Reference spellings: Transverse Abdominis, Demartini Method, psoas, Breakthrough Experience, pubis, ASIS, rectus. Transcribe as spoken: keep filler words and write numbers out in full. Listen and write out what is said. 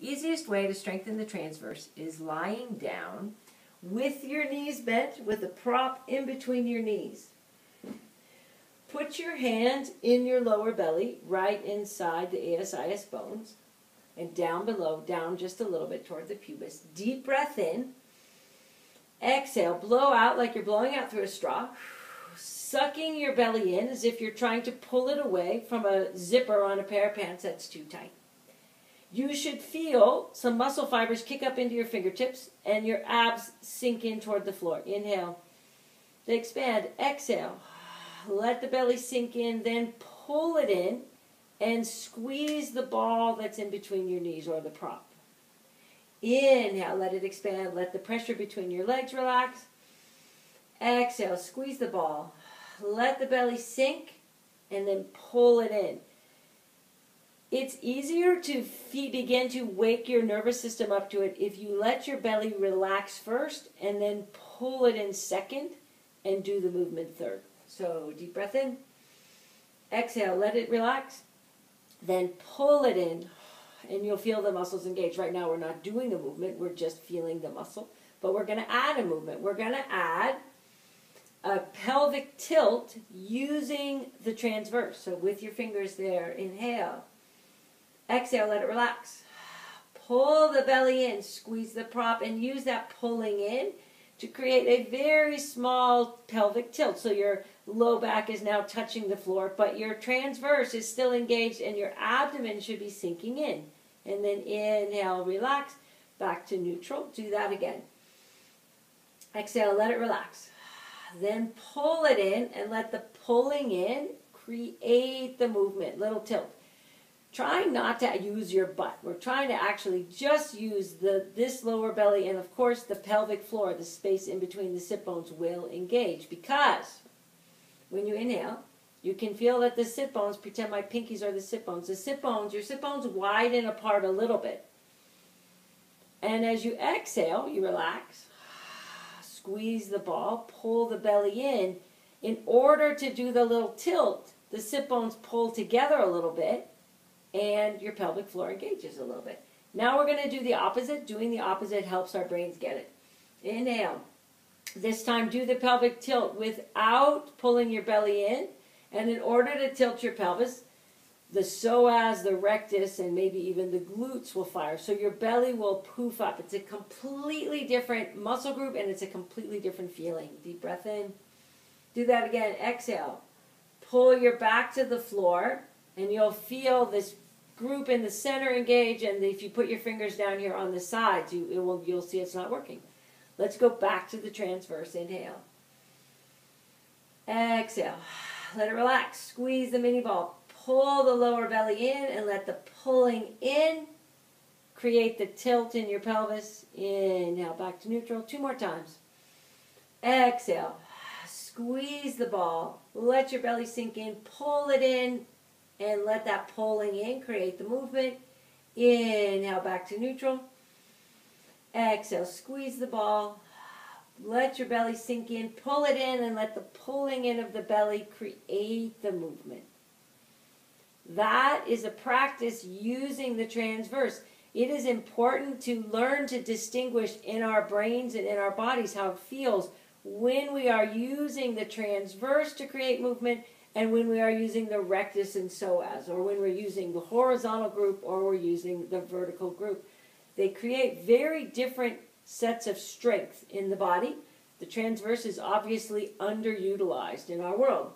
easiest way to strengthen the transverse is lying down with your knees bent, with a prop in between your knees. Put your hand in your lower belly, right inside the A S I S bones, and down below, down just a little bit toward the pubis. Deep breath in. Exhale, blow out like you're blowing out through a straw, sucking your belly in as if you're trying to pull it away from a zipper on a pair of pants that's too tight. You should feel some muscle fibers kick up into your fingertips and your abs sink in toward the floor. Inhale, they expand. Exhale, let the belly sink in, then pull it in and squeeze the ball that's in between your knees or the prop. Inhale, let it expand. Let the pressure between your legs relax. Exhale, squeeze the ball. Let the belly sink and then pull it in. It's easier to begin to wake your nervous system up to it if you let your belly relax first and then pull it in second and do the movement third. So deep breath in. Exhale, let it relax. Then pull it in. And you'll feel the muscles engage. Right now we're not doing a movement, we're just feeling the muscle. But we're going to add a movement. We're going to add a pelvic tilt using the transverse. So with your fingers there, inhale. Exhale, let it relax. Pull the belly in, squeeze the prop, and use that pulling in to create a very small pelvic tilt. So your low back is now touching the floor, but your transverse is still engaged and your abdomen should be sinking in. And then inhale, relax, back to neutral. Do that again. Exhale, let it relax. Then pull it in and let the pulling in create the movement, little tilt. Try not to use your butt. We're trying to actually just use the this lower belly, and of course the pelvic floor, the space in between the sit bones will engage, because when you inhale, you can feel that the sit bones, pretend my pinkies are the sit bones, the sit bones, your sit bones widen apart a little bit. And as you exhale, you relax, squeeze the ball, pull the belly in. In order to do the little tilt, the sit bones pull together a little bit, and your pelvic floor engages a little bit. Now we're going to do the opposite. Doing the opposite helps our brains get it. Inhale. This time do the pelvic tilt without pulling your belly in. And in order to tilt your pelvis, the psoas, the rectus, and maybe even the glutes will fire. So your belly will poof up. It's a completely different muscle group and it's a completely different feeling. Deep breath in. Do that again. Exhale. Pull your back to the floor. And you'll feel this group in the center engage, and if you put your fingers down here on the sides, you, it will, you'll see it's not working. Let's go back to the transverse. Inhale. Exhale. Let it relax. Squeeze the mini ball. Pull the lower belly in, and let the pulling in create the tilt in your pelvis. Inhale. Back to neutral. Two more times. Exhale. Squeeze the ball. Let your belly sink in. Pull it in. And let that pulling in create the movement. Inhale, back to neutral. Exhale, squeeze the ball. Let your belly sink in. Pull it in and let the pulling in of the belly create the movement. That is a practice using the transverse. It is important to learn to distinguish in our brains and in our bodies how it feels when we are using the transverse to create movement, and when we are using the rectus and psoas, or when we're using the horizontal group, or we're using the vertical group. They create very different sets of strength in the body. The transverse is obviously underutilized in our world.